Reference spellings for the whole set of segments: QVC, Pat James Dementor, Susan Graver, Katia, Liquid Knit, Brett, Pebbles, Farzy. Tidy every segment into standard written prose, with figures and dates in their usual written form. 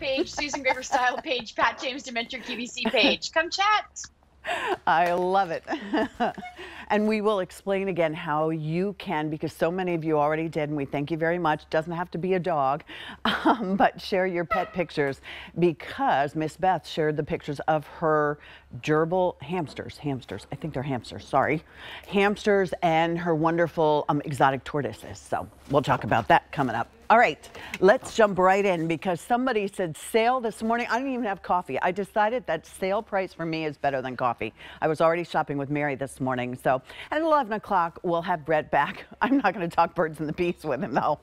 page, Susan Graver style page, Pat James Dementor QVC page. Come chat. I love it. And we will explain again how you can, because so many of you already did, and we thank you very much. Doesn't have to be a dog, but share your pet pictures, because Miss Beth shared the pictures of her gerbil hamsters. I think they're hamsters, sorry. Hamsters and her wonderful exotic tortoises. So we'll talk about that coming up. All right, let's jump right in, because somebody said sale this morning. I didn't even have coffee. I decided that sale price for me is better than coffee. I was already shopping with Mary this morning. So at 11 o'clock, we'll have Brett back. I'm not going to talk birds and the bees with him, though.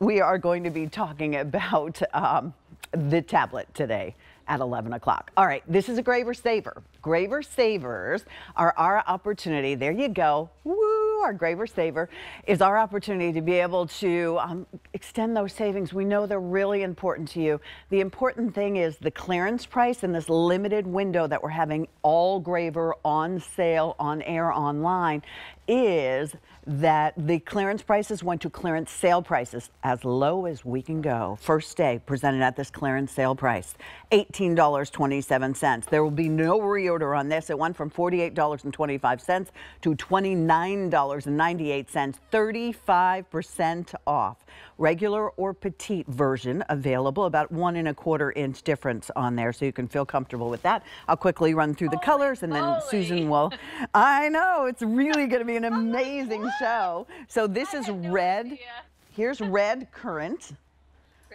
We are going to be talking about the tablet today at 11 o'clock. All right, this is a Graver Saver. Graver Savers are our opportunity. There you go. Woo! Our Graver Saver is our opportunity to be able to extend those savings. We know they're really important to you. The important thing is the clearance price in this limited window that we're having all Graver on sale, on air, online, is that the clearance prices went to clearance sale prices as low as we can go. First day presented at this clearance sale price, $18.27. There will be no reorder on this. It went from $48.25 to $29.98, 35% off. Regular or petite version available, about 1¼ inch difference on there, so you can feel comfortable with that. I'll quickly run through the colors and then Susan will. I know, it's really going to be an amazing show. So this is red. Here's red currant.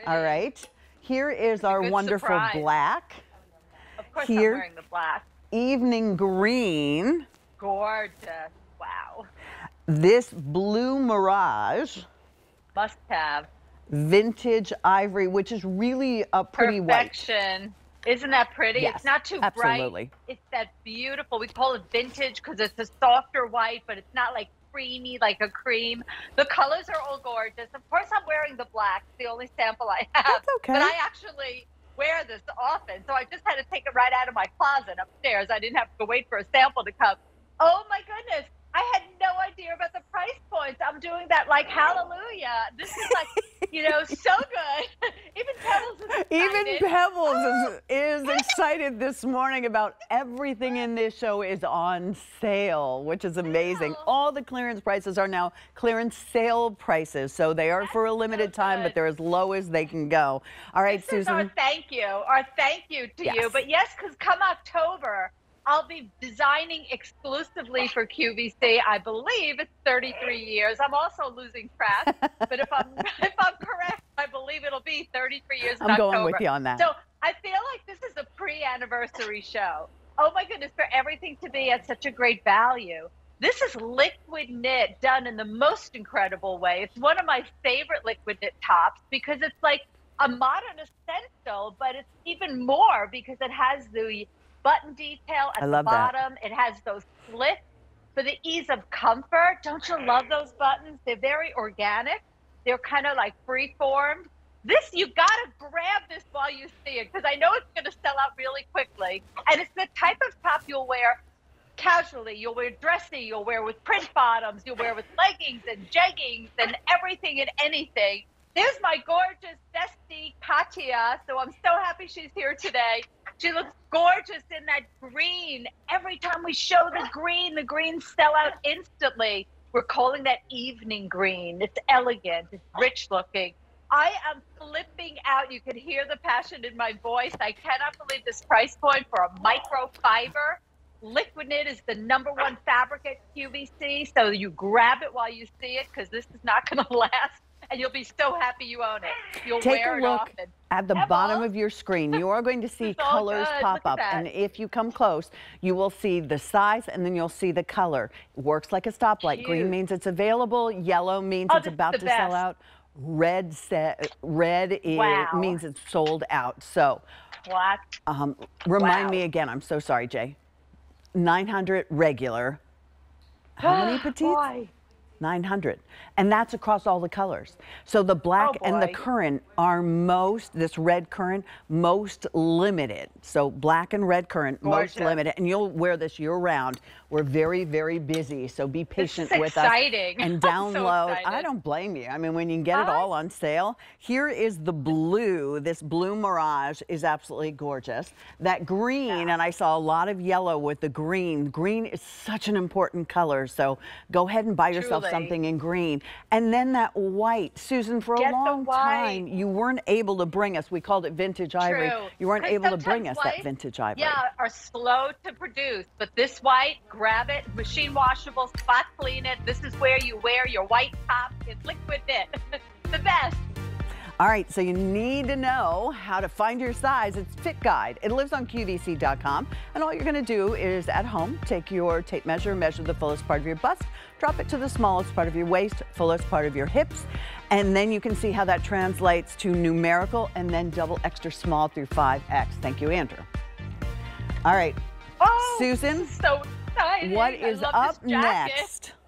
All right. Here is our wonderful black. Of course I'm wearing the black. Evening green. Gorgeous. Wow. This blue mirage. Must have. Vintage ivory, which is really a pretty perfection. White. Isn't that pretty? Yes, it's not too absolutely. Bright. It's that beautiful. We call it vintage because it's a softer white, but it's not like creamy, like a cream. The colors are all gorgeous. Of course, I'm wearing the black. It's the only sample I have. That's okay. But I actually wear this often, so I just had to take it right out of my closet upstairs. I didn't have to wait for a sample to come. Oh, my goodness. I had no idea about the price points. I'm doing that like hallelujah. This is like, you know, so good. Even Pebbles is excited. Even Pebbles is excited this morning about everything in this show is on sale, which is amazing. Wow. All the clearance prices are now clearance sale prices. So they are for a limited time, but they're as low as they can go. All right, this Susan. Our thank you to you. But yes, because come October, I'll be designing exclusively for QVC. I believe it's 33 years. I'm also losing track, but if I'm correct, I believe it'll be 33 years in October. I'm going with you on that. So I feel like this is a pre-anniversary show. Oh my goodness, for everything to be at such a great value. This is liquid knit done in the most incredible way. It's one of my favorite liquid knit tops because it's like a modern essential, but it's even more because it has the button detail at the bottom. That. It has those slits for the ease of comfort. Don't you love those buttons? They're very organic. They're kind of like free-formed. This, you got to grab this while you see it, because I know it's going to sell out really quickly. And it's the type of top you'll wear casually. You'll wear dressy. You'll wear with print bottoms. You'll wear with leggings and jeggings and everything and anything. There's my gorgeous bestie, Katia. So I'm so happy she's here today. She looks gorgeous in that green. Every time we show the greens sell out instantly. We're calling that evening green. It's elegant, it's rich looking. I am flipping out. You can hear the passion in my voice. I cannot believe this price point for a microfiber. Liquid knit is the #1 fabric at QVC. So you grab it while you see it, because this is not going to last. And you'll be so happy you own it. You'll wear it often. Take a look at the bottom of your screen. You are going to see colors pop up. And if you come close, you will see the size and then you'll see the color. It works like a stoplight. Cute. Green means it's available. Yellow means it's about to sell out. Red means it's sold out. So remind me again. I'm so sorry, Jay. 900 regular. How many petites? Boy. 900, and that's across all the colors. So the black and the currant are most, this red currant, most limited. So black and red currant, most limited. And you'll wear this year round We're very, very busy, so be patient with us and download. So I don't blame you. I mean, when you can get it all on sale. Here is the blue. This blue mirage is absolutely gorgeous. That green, and I saw a lot of yellow with the green. Green is such an important color, so go ahead and buy yourself something in green. And then that white. Susan, for a long time, you weren't able to bring us. We called it vintage ivory. You weren't able to bring us that vintage ivory. Yeah, are slow to produce, but this white, grab it, machine washable, spot clean it. This is where you wear your white top. It's liquid knit. The best. All right, so you need to know how to find your size. It's Fit Guide. It lives on QVC.com. And all you're going to do is at home, take your tape measure, measure the fullest part of your bust, drop it to the smallest part of your waist, fullest part of your hips, and then you can see how that translates to numerical and then double extra small through 5X. Thank you, Andrew. All right, Susan, what is up next?